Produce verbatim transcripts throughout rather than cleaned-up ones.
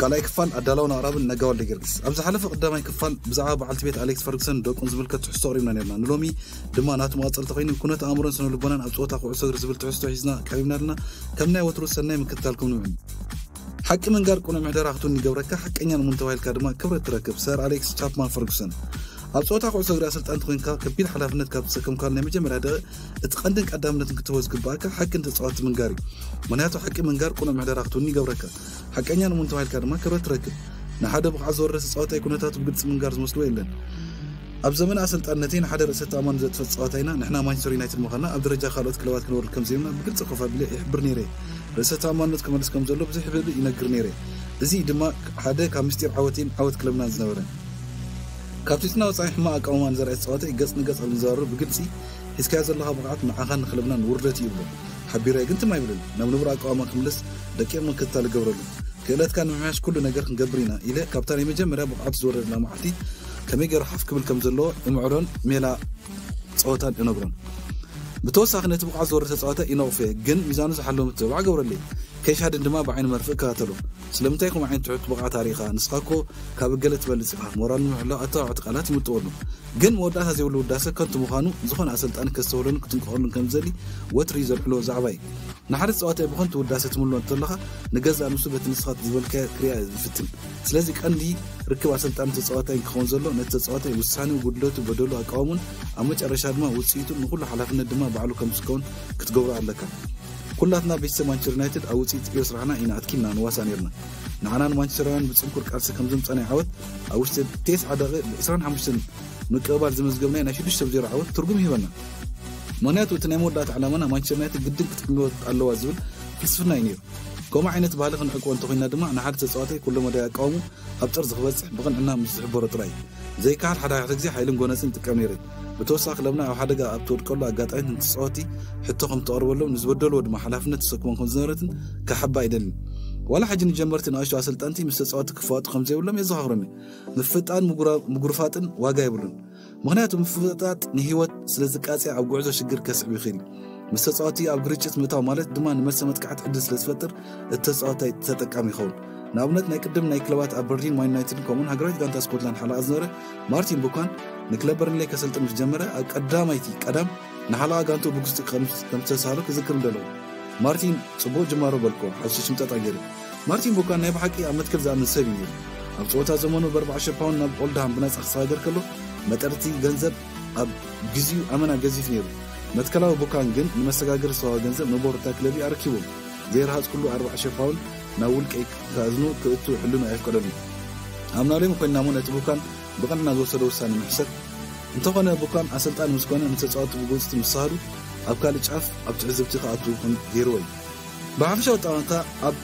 كلايك فان أدلون عرب النجوى اللي جرس. أبز حلف قدامك فان بزعاب على تبيت أليكس فيرغسون دوك أنزل لك تحصوري من اليمن. نلومي دمانات مقاطع التقييم كونت أمرن سنو لبنان أبز وتاخو عصور زبل تحصو حزنا كابينا لنا كمنا وتروس سنة من كتالكم نوعين. حق من جار كنا محدر راحتون الجورك حق إني أنا منتوه الكرمة كبر تركب سار أليكس تشابمان فيرغسون. أبز وتاخو عصور أصلت أنت قينك كبير حلفنا كابسكم كارنا مجمع هذا اتقندك قدامنا تنكتوز كباك حق أنت تصوت من جاري. مناته حق من جار كنا محدر راحتون الجورك. حكينا أنا منتهى الكرمة كرت ركب نحدا بخعز ورس صوتي يكون تاتو بقدس من جارز مسلويلن أبزمن أصلت أنتين حدا رست أمان زت فت صوتينا نحنا مانشستر يونايتد مخنا أبدرجة خالد كلوات كنور كم زينا بقدس خوفا بلي يحبرني ري رست أمان نتكم رسكم زلوا بزح بلي ينقرني ري زيد ما حدا كمستير عوتين عوت كلامنا زنورن كابتشنا وصحيح ما أكوان زرعت صوتي قص نقص المزار بقدسي إذا كاز الله بقعت معاهن خلبنا نوردت يبلون حبيرة أنت ما يبلون نمنبرة أكوان كملس دكير من كتال جورلون كلات كان معاش كل نجار نجبرنا إلى كابتن يمجم رابع عبد زور المعتي كميجي راح أفكم الكمزلو المعرون ملا صوتان ينبرون بتوسع خنت بقى زور صوتة ينوفه جن ميزانه سحلهم التوع جورلي كيش هذا الدماء بعين مرفق كاتلو سلمتكم عين تعود بقى تاريخها نسقاكو كابجلت بالسحاح مران معلقة تعود قناتي متورنو جن وداها زي ولوداسة كنت مخانو زخن عسلت أنا كسولن كنت مخورن كمزلي وتريزر حلو زعباي نحرص سوات أبغون توداسة ملو نطلقها نجزع نسبة نسخات زبل كرياء فتن سلازك عندي ركب عسلت أنا تسوات إنك خونزلو نت تسوات وساني وجدلو تبدلو أقامون أمج أرشاد ما وصيتو نقول حلفنا الدماء بعلو كمسكون كتجور عندك كلنا بيسمى مانشستر يونايتد أوت سيت يوسف رحنا إن أتكلمنا نواسانيرنا نحن مانشستر يونايتد بتصنكر كأس كمزم سنة عود أوت سيت تسعة دقائق إسران حمشن نكبر زمز قبلنا نشيدش تبدير عود ترجم هيونا مناطق تنامود لا تعلمنا مانشستر يونايتد جدا كتكلموا الله وزول كسفنا ينير كم عينة بالغ نحكي أن تقينا دماء نحن تساعته كل ما ده قاموا أبترز خبز بقى إننا مسحب برا تري زي كار حدا يحتاج زي حيلم جوناس أنت كاميري بتوساق لبنا أو حدا جا أبتور كله جات عين تساعتي حتى قم تقربله ونزود له ما حلفنا تسكون خنزرة كحبة إيدن ولا حاجة نجمرت نعيش عسلت أنتي مستساعتك فات خمسة ولا ميزهرمي نفت عن مجرا مجرفات واجايبلون مهنات مفتات نهيوت سلزكاتي أو جوزة شجر كسب يخيل مستساعتي أبغريتشت متعاملات دمان مسمت كعت حدث لسفتر التساعتي تتك عم يخون نابنت نقدم نايكلوات أبرلين ماين نايتين كومون هجرت جانت اسكتلند حلا أزنرة مارتين بوكان نكلبرن لك سلت مجمرة قداميتي قدم نحلا جانتو بوكس خمس خمسة سالك ذكر دلو مارتين صبو جمارو بالكون حسيت متى تغيري مارتين بوكان نايب حقي أمد كذا من سبيل أبصوتها زمانه بربع شبان ناب قلدهم بناس أخسايدر كله مترتي جنزب أب جزيو أمنا جزي فينير متكلوا بوكان جن مسجاجر سوا جنزب نبور تاكلبي أركيبهم غير هاد كله أربع شفاول ناول كيك كازنو كتو حلو معي كلامي أمنا لي ممكن نامون تبوكان بقنا نزوس دوسان محسد انتقنا بوكان أصلت أنا مسكونة نتساعد بوجودي مصاري أبكالج عف أبتعزب تقاطو كن غيروي بعرف شو تانتا أب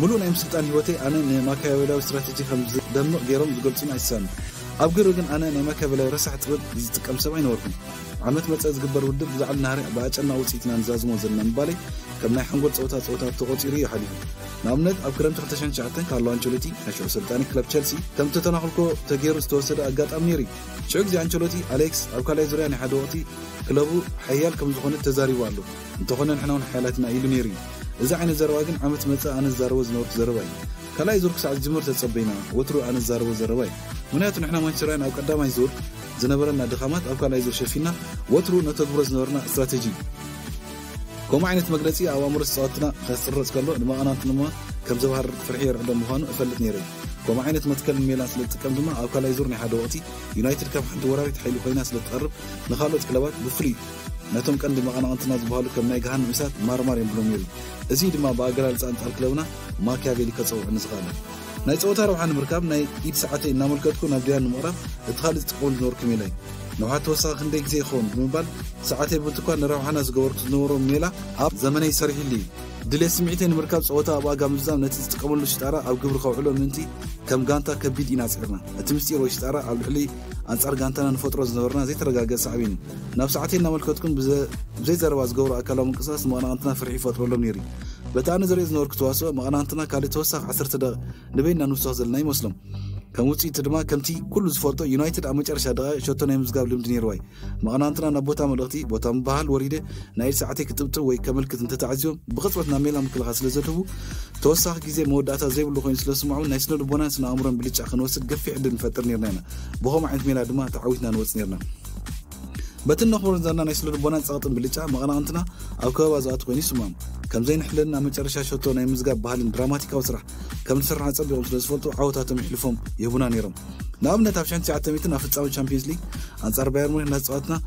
ملون أمسكت أنا هوتي أنا ما كاولا استراتيجي خمس دمو غيرهم تقولتين عيسان أبقر وجن أنا نماك بلا رسحة تقول زتك أم سبعين ورقم عملت ما تزجبر ودب زعل نهاري بعد أنا وصيت ننزاز موزن من بالي كم نحن قلت صوتها صوتها بتقطع ريح حليم نامنت أبكرم تختشن شعتين كارلو أنشيلوتي نشوف سلطاني كلب تشيلسي تم تتناقل كو تغيير استوصل أجات أميري شوك زي أنشيلوتي أليكس أبكالي زريان حدوقتي كلبو حيال كم تخون التزاري والو تخون نحن حيالتنا إلو ميري إذا عن الزرواجن عملت متى أنا الزروز نور زرواي كلا يزورك ساعة الجمهور تتصبينا وترو عن الزروز زرواي منات نحنا مانشسترين أو قدام يزور زنبرنا دخامات أو كلا يزور شفينا وترو نتبرز نورنا استراتيجي كم عينة مجلسي أو أمر صوتنا خسرت كله لما أنا تنما كم زهر فرحي رقدم مهانو فلتني ري كم عينة متكلم ميلان سلت كم زما أو كلا يزورني حدوقتي يونايتد كم حد وراي تحيل قينا سلت قرب نخلط كلوات بفري ناتم كان دماغ أنا أنت ناس بحالو كم نيجهان مسات مار مار يمبلوميري أزيد ما باقرال سأنت أكلونا ما كافي لك صوب عن صغارنا نايت أوتار وحن مركب نايت إيد ساعتين نامل كتكون أبديها نمرة إدخال تقول نور كميلين نوعات وصل خندق زي خون بمبال ساعتين بتكون نروح حنا زجورت نور ميلا أب زمني صريح لي دلیس می‌تین مرکب صوت آباد مزام نتیست قبل نشتاره آبگبر خویل منتی کم گانتا کبید ایناس عرنا. اتمستی روشتاره آبلی انتظار گانتا نفوت روز نورنا زیت رجاج سعیم. نفساتی نامل کتکن بذ بزیت رواز جور اکلام قصاص ما انتنا فرحی فترول منیری. بتعن زریز نور کتواسو ما انتنا کالی توسع عصر تدا نبین نوساز النای مسلم. کاموتی ترما کمتی کل زفرتا یونایتد آموزش ارشاده شدن امروز قبل مدنی روی. ما آنانتنا نبودم وقتی بودم باحال وریده نهار ساعتی کتبت وی کامل کتن تتعزیم بخواد نمیل هم کل غسل زد و توسعه گیزه مودعات زیب لقین سلسله معاون نشند بودن سنا عمران بلیچ خنوست قفی عدن فتر نیرنه. با هم عند میلاد ما تعویض نوست نیرنه. باتن نخورن زنان نشند بودن ساعت بلیچ ما آنانتنا آبکار وزارت قینی سوم. کم زین حلنا آموزش ارشاده شدن امروز قبل باحال دراماتیک وسرع. کم سرعت سبب امروز زفرتا عوضاتم حلفم يبونا نيرم. نعم نتابعشان تعتمدنا في تصاوير Champions League. أنصار بايرن ميونخ نصعدنا.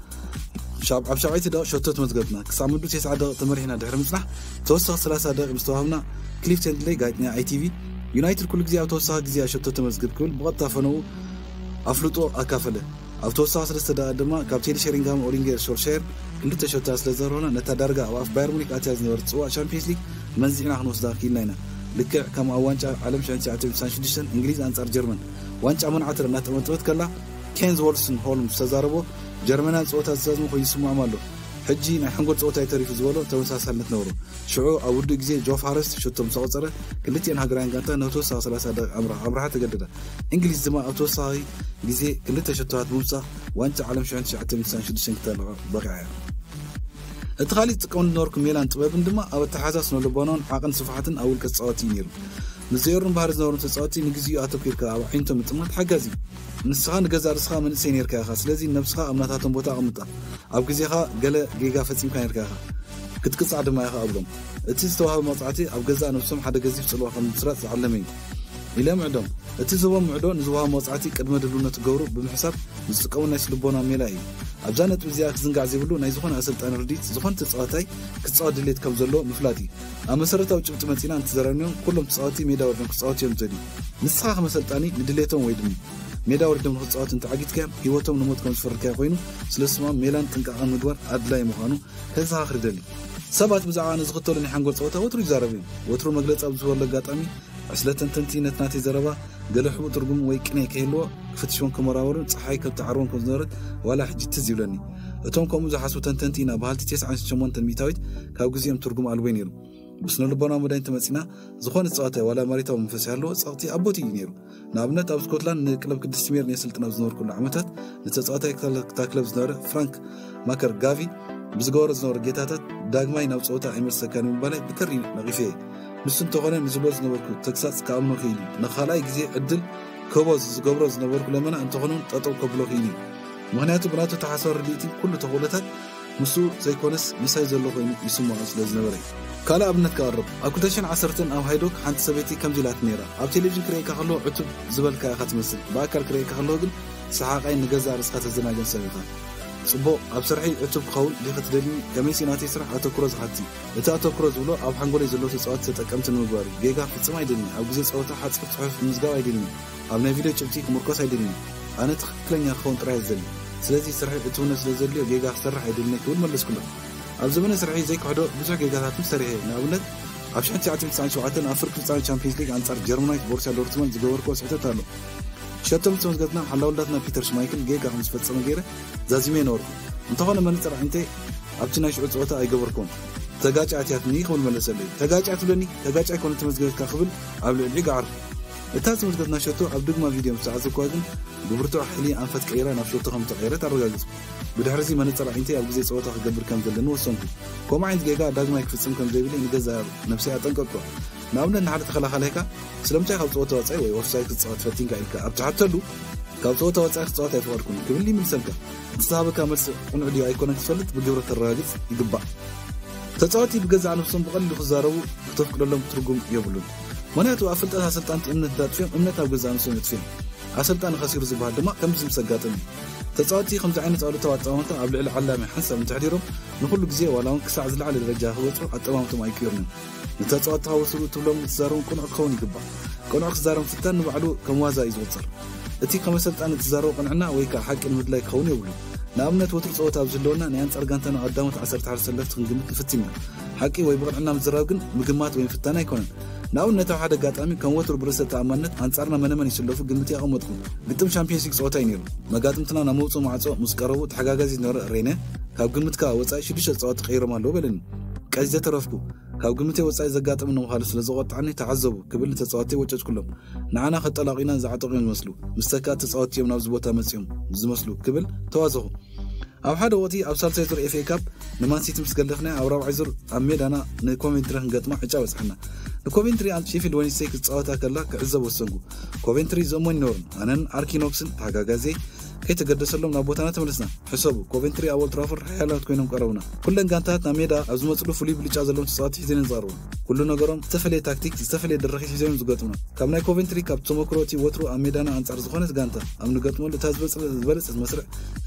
شعب عبشعي تدا شوتات مزقتنا. كسامد بتسعة دا تمرحنا دهر مزنا. توسع ثلاثة دا مستوهمنا. كليف تندلي قاعدنا اي تي في. يونايتد كل جزية توسع جزية شوتات مزقت كل بغطى فنو. أفلتو أكافله. أفتوسع ثلاثة دا دما كابتن شيرينغهام أورينجر شورشير. كلت شوتات ثلاثة رونا نتدرج وقف بايرن ميونخ أتجاوزنا ورتسوا Champions League. منزلنا خنوس داخل لنا. لك كم أوانش علم شأن ساعتين سانشيدشن إنجليز أنصار جرمن وانش عمن عتر نت متوت كلا كينز وارسون هولم تزاربه جرمنان صوت الزاز مخي سمع ماله حجي نحنقول صوت يتريف زوله توسع سلنت نوره شعو أود جزء جوف حارس شو تم صوتره كلتي أنها جران قانتا نتوسع سلاسة عمره عمره تجدده إنجليز زما أتوسعي جزء كلتي شتوات موسى وانش علم شأن ساعتين سانشيدشن كتلا بقعة اتخاليت كون نورك ميلان تبابن دما أو التحاسس نلبنان عقن صفحة أو الكساتين يرم نزيرن بارز نورن كساتين جزيء أتوكير كأو حين تم تمت حجازي نسخان جزار سخا من سينير كأخس لذي نفسها أمناتهم بتعمتها أو جزيها جل جيجا فتيم كان يركها كت كت عدم ما يخا أبدم اتستوها مطعتي أو جزء نفسهم حدا جزيء صلوا خم نسرات علمين إلى معدم اتزوا معدون زوها مطعتي قدمت لنا تجورو بمحساب نسقون ناس لبنان ميلاي أبزانة وزياء خزنج عزيبلو نايزخون أسلت أنا رديت زخون تصعاتي كتصعد اللي تكمزلو مفلاتي أما سرته وجبت متينا تزرعنيهم كلهم تصعاتي ميداور من تصعاتي يوم زدي نسخة مسألة تاني ندليتهم ويدمي ميداور دم تصعات أنت عجيت كام هيوتهم نموت كم سفر كاقينو سلسمة ميلان تنقعن مدور أدلاي مخانو هذا آخر دليل سبعة مزعان زغطوا لنا حنقول صوتها وترو يزاربين وترو مجلس أبزور لقات أمي عسلتن تنتين تناتي زربا جلحو ترجم ويكني كهلوا فتشون كمراور صحيك بتعرون كزنرد ولا حد تزيلني أتوم كم زحاسو تنتين أبهال تتسع عن شمون تنميتايد كأجزيم ترجم ألوينير بس نلبنا مدين تمسنا زخون صعته ولا مريته ومفسهلوا صعتي أبوتي ينير نابنت أبو سكوتلان كلب كدستمير نيسلت نبزنور كل عمتات نتصعته أكثر تاكلب زنور فرانك ماكر جافي بزجور زنور جتاتات داعماي نبصعته أمير سكان بالي بكرين نغيفه نسنت قرن نزبرز نبركو تكساس كأمم خيلي نخلاي جزء عدل كوبز جبرز نبركو لمنا أن تقنون تطو كبلوخيني مهنيات برات تحصر ليتي كل تقولتها مسو زي كونس مسايز اللوخيني يسمى عسل نبري كلا أبنت كارب أكتشن عصرتن أو هيدوك عند سبتي كم جلات نيرة أبتليفن كري كخلو عتب زبل كأخت مسل باكر كري كخلو جل سحاقين نجزع رزقة الزناجم سبيقة صبوا أبصرحي أتوب قول لقت دلني كميسي ناتي سرح أتوكرز حتى أتأتوكرز ولا أو حنقولي زلوا تسعات ستكمت المباري جيجا في السماء دلني أو جزء سعوتها حتى كتحف المزجاء دلني أو نافيلة شبتيك مركز دلني أنا تخليني أخون ترى زلني سلذي سرحي أتونا سلذي جيجا سرح دلني كل مرة سكلا أو زمان سرحي زيك عدو بس جيجا هاتم سرحي نقولك عشان تعتمد على شوعتنا أفرق في السنة Champions League عن صار جرمانيك بورسيا دورتموند زبور كوس حتى تانو شتمت مزقتنا حلاولتنا بيتر شمايكل جيجا خمس فت سمجيرة زازمين نور. انتقلنا من ترى أنت عبتنا شو عطوتها أي جبركون. تجاج عتياتني خول من السلة. تجاج عتولني تجاج عكون تمزجت كخبل قبل اللي عار. التاس مزقتنا شتو عبدك ما فيديو مستعز كوادن جبرتو حلي عنفت كيرة نفشو تقام تغيرة ترجعت. بدحرزي من ترى أنت عبزي عطوتها جبر كم دلنا وصنفي. كم عند جيجا داج ما يكفي سم كم جبلي نجزا نفسي عتنقكوا. نعمل نحرت خلا خليك سلمتها خلص وتوت سعوي وفسايك تصعد فتين كعلك أبتحت له خلص وتوت سعوي تصعد يفوركم كمل لي من سلكة الصحابة كامل ونعدي أيكونك سلت بالجورة الراجس يقبع تصعدي بجزء عن نفسهم بقلل خزاره وتفكر لهم ترجم يبلون مناطق أفلت أنا سلت أنت إمن الذات فيهم إمنتها بجزء عن نفسهم تفهم عسلت أنا خسير زبادة دماء كم زم سجاتني تصعدي خمسة عين تصعد توت أمتها قبل العلامة حسب من تحريرهم نقول لك زي ولا نكسر عزل على الرجال هو أتأممتهم أيكيرن نتاتعطها وصلوا تولم تزارون كون أخوني جبا كون أخ زارون فتان وعلو كموازا يزوتر أتي كمسلت أنا تزارون قنعنا ويكا حق المدلك خوني ولو نأمنت وترصوتها بجلونا نأنت أرجنتنا قدامت عسرت عرسلت خنجمت الفتيمة حكي ويبغون عنا مزراقن مجمعات وين في التاني يكونن ناو نتو هذا قاتامي كان وتر برسة تأمنت أنصارنا منا من يشلوا في قلتي أقومتكم قدم شامبيونز ليج أوتاينيرو ما قاتم تنا نموت ومعتو مسكرو تحقق زي نور رينا هاقومت كا وتساي شديش الصوت خير مالو بلن كذا ترفقو هاقومت وتساي زقات منهم خالص لزوات عني تعذبوا قبل تصواتي وجهت كلهم نعنا خد طلاقينا زعتقين مسلو مستكات تصواتي من أزبوطة مسيوم زمسلو قبل توازهو أو حد وقتي أبصر سيطر إف إيه كاب نمان سيتم سقلفنا أو ربع عزر أمير أنا نكومنتري هنقطع ما حجاوز حنا نكومنتري على شيفيلد ونيسيك تصوت أكلها كعزب والسنجو كومنتري زمان نورن أنا أركينوكسن حاجة جازي كي تقدس لهم نبوتنا تملسنا حسابه كومنتري أول ترافر حيالهم تكونهم كرونا كلن قانتات أمير أزمة لو فليب اللي جازلهم تصوت حزين زارون كلنا جرام تفلي تكتيك تفلي درخيش حزين زوجاتنا كمنا كومنتري كاب توما كروتي وترو أمير أنا أنصار زخانة قانتا أمن قاتمون لتهزبس زبالس المسرع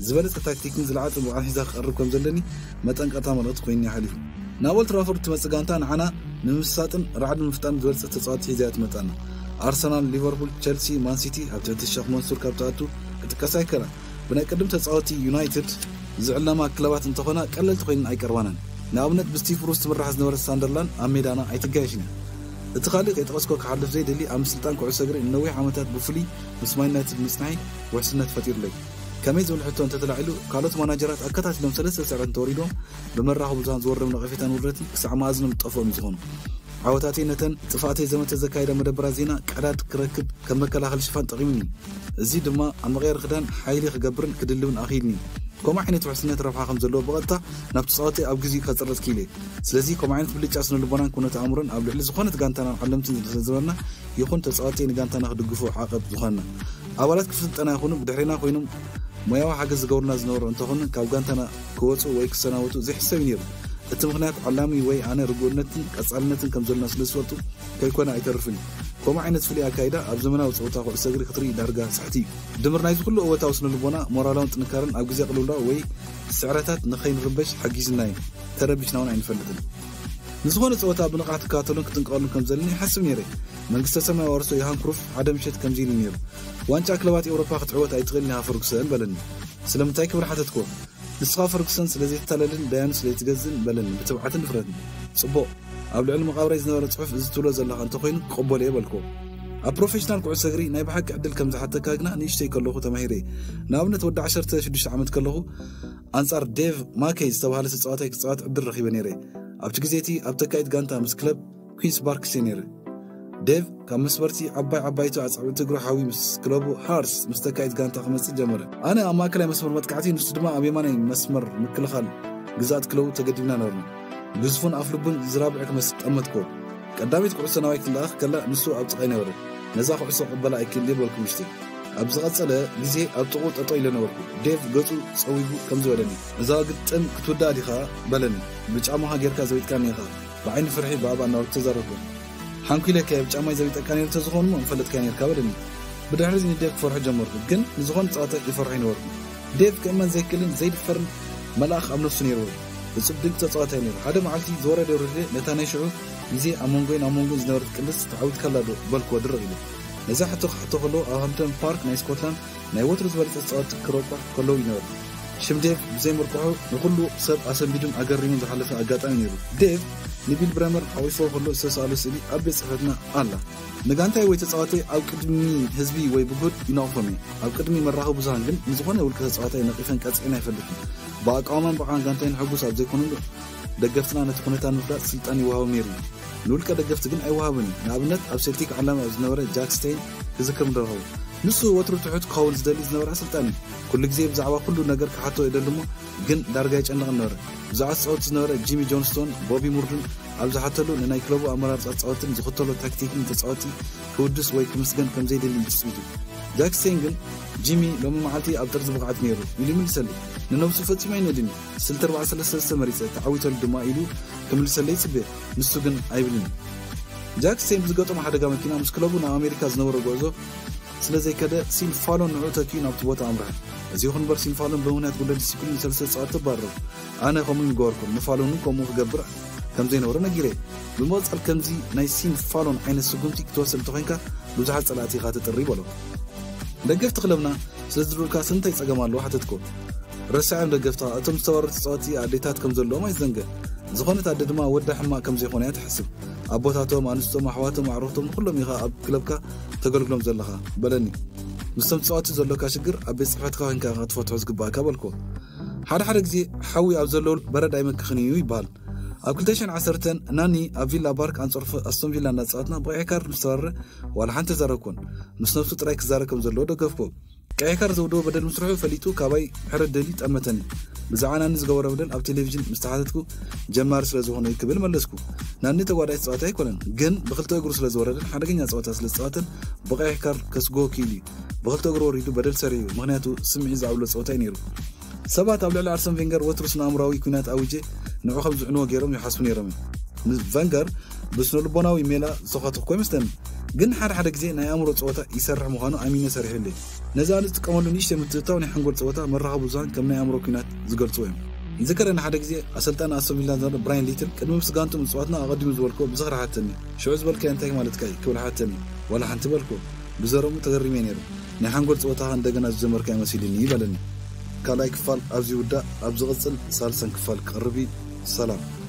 زبالس التكتيك نزل عاتم وعايزة أخرجكم زلني ما تنقطع مناطق ويني حليف ناول ترافورت مسجانتان عنا نمساتن رعد المفتان بزلزة تصاعد هزات متانا أرسنال ليفربول تشيلسي مان سيتي أبتدت الشيخ منصور كابتاتو كتكسر كلا بنقدم تصاعد يونايتد زعلنا ما كلوات انتقنا قللت قين أي كروانا ناومنت بستيف روست من رحز نور الساندرلان أميدانا أيتجاشنا التخالق يتقصكوا كحلف زيد اللي أم سلطان كعسجر النوي عمتات بوفلي مسمينات مسنعي وحسنات فتير لي كميز والحتون تتلعلو كالوت مناجرات أكتات لهم سلسة سعران توريدهم بمراه بلتان زور من غفيتان ورتي سعما عزنا متقفوا مزغون عواتاتي نتن تفاعتي زمن تزكاي لما دبرازينا كعدات كركب كمكلا خلشفان تقيمني الزيد ما أم غير خدان حيلي خقبرن كدلون أخيلني كما حين تحسنات رفع خمسة لو بغطة نبتصاتي أو جزي كثرت كيلي سلازي كما حين تبليت أسنو لبنان كونت عمرن أو لحل زخونة غانتانا علمتن زلزلنا يكون تصاتي نغانتانا خدقفو عقب زخاننا أولاد كفت أنا يخونو بدحرينا خوينو مياو حاجز قورنا زنور انتخون كوغانتنا كوتو ويكسناوتو زي حسابينير التمخنات علامي وي انا رجولنتن كصالنتن كمزلنا سلسوتو كيكونا ايترفني كما عينت فلي اكايدا اب زمناو صوتا خو سغري خطري دارغا صحتي دمرنا يز كله اوتا وسن لبونا مورالون تنكارن اب غزي قلولا وي سعراتات نخين ربش حجيزناي تربشناون عينفلتن نزغون صوتا بنقعت كاتلون كتنقالن كمزلني حسميري منغست سما ورسو يهانكروف عدم شت كمزيلنير وانت أكلوات أوروبا خطعوات أيتغنيها فرقسان بلن سلام تايك برحاتكم نسخة فرقسان سلازي تلالن دايم سلي تجزن بلن بتبعات الفردن صبو قبل علم قاوري زنور تحف زتولو زلها انتقين قبول يبلكم أبروفيشنال كوع صغري نايب حق عدل كمز حتى كاجنا نيشتي كلوه تماهيري ناومنا تودع عشرة شدش عمد كلوه أنصار ديف ما كيز تبغى لستصاعات كتصاعات عبد الرخي بنيري أبتجزيتي أبتكايت جانتا مسكلب كوينز بارك سينيري ديف كان مسبرتي عباي عبايتو عصعب تقرو حاوي مسكلابو هارس مستكايت كانتا خمسة جمره انا اما كلا مسمر متقعتي نص دما ابيماني مسمر مكلخال غزات كلو تقدمنا نورنا غزفون افلبون زرابعك مستقمتكو قداميت كو سناويك الاخ كلا نسو ابطقينا ور نزاخو حسو قبل اكل لي بالكم شتي ابزغصله غزي ابطقو ططي لنا ور ديف غزو صويبو كمزولني زاغ طم كتودا ديخا بلني بجامو هاجركا زويت كان يخا بعين فرحي بابا نور تزربو حنكي لك يا بجامع زبيت كانير تزغون مو انفلت كانير كابلني بدي احرزني ديك فرح جمرت كن زغون صاتك يفرحين ورد ديك كمان زي كلن زي الفرن ملاخ ام نفسني ورد بصدق تصاته نير هذا معلتي زوره درده نتاني شعو زي امونغوين امونغوز نور كلس تعود كلادو بالكو درغيله نزاح تخطغلو اهامتون بارك ناي سكوتلاند ناي ووترز ورد تصات كروبا كلو ينور شمديف زي مرقعو نقولو سب اسم بيدم اغريمو زحلفه اغاطان نير ديف نبيل برامر حويصو كله سسالو سلي أبي صفتنا الله نجانتاي ويتصاوتي أو كدمي حزبي وي بغد ينافمي أو كدمي مراهو بزانجن نزغونه ولك تصاوتي نقيفن كاتسينا يفلكن باقاومن بقان جانتاين حغوس أب زيكونن دغفتنا نتكونتان مفرات سلطاني وهاو ميري نولك دغفت كن أي وهابني نابنت أب سلتيك علامة زنوره جاكستين تذكر مدرهو نسو وتر تحت قول زدلي زنوره سلطاني كل غزي بزعوا كله نجر كحطو يدلمو جن دارجاي چندغن نوره زعت صوت زنوره جيمي جونستون بوبي موردن أبزحتلو لناي كلوبو أمارات تصاوتن زختلو تكتيكين تصاوتي كودس وي كمسكن كم زيد اللي بتسميتو جاك سينجل جيمي لما معلتي أبترز بقعة نيرو يلي من سلي ننوسو فتي ما ينادني سلت أربعة سلسة سمريسة تعويتو الدماء إلو كمل سلي سبي نسوجن أيبلين جاك سينجل زقطو ما حدا قام كنا مسكلوبو نا أمريكا زنوره جوزو سلازي كده سين فالون نعوتا كينا بتوات عمرها زيخون بر سين فالون بهونات قولة لسيكولين سلسة ساعت تبارو أنا قومين جواركم مفالونو قومو خقبرع كمزي نورنا جيري بموضع الكمزي نايسين فالون عين السجومتي كتوصل تخينكا لوزحات سلعاتي خاتت الريبالو دقفت قلبنا سلزدرولكا سنتي ساقمالو حتتكو رسعين دقفتها أتم ستورت ساعتي عديتات كمزلو ما يزنقا زخنت عدد ما ود حما كم زيخونات حسب أبوتاتهم أنستهم أحواتهم عروتهم كلهم يخا أب كلبك تقول لهم زلها بلني مستمتعات زلك أشجر أبي سبحتك هنك غطفت عزق باك بالكو حد حد زي حوي أبزلول برد عيمك كخنيوي بال أكلتشن عسرتن ناني أفيلا بارك أنصر أصلا فيلا ناتساتنا بعكار مستر ولا حنت زاركون مستمتعات رأيك زاركم زلود وقفوا كعكار زودوا بدل مسرحه فليتو كابي حرد دليت أمتني بزعنا نزجور بدل أب تلفزيون مستعدتكو جمار سلزوهن يكبل ملسكو ناني تقعد يسقطه كلن جن بغلتوا يجرو سلزوهن حركين يسقطه سلسقطن بعكار كسجو كيلي بغلتوا يجرو ريدو بدل سريو مهنته سمع زعول سقطين يرو سبعة قبل الأرسن فينجر وترسنا أمراوي كونات أوجه نوع خبز عنو جيرم يحسوني رمي فينجر بس نور بناو يملا سقطه كوي مستن جن حر حرك زين أي أمر سقطه يسرع مهانو أمين سريح له نزالت كمالو نيشة متتاوني حنقول سقطه مرة خبزان كمنا أمر كونات زجرت ويم ذكر أن حرك زين أصلتنا أصل ميلان زار براين ليتل كانوا مسقانتو من سقطنا أقدم مزوركو بزغر حتني شو أزبل كان تاج مالت كاي كول حتني ولا حنتبلكو بزرمو تغرمين يرو نحنقول سقطه عندنا الزمر كان مسيلني بلني كلايك فال أبزودا أبزغسل سالسن كفال قربي سلام.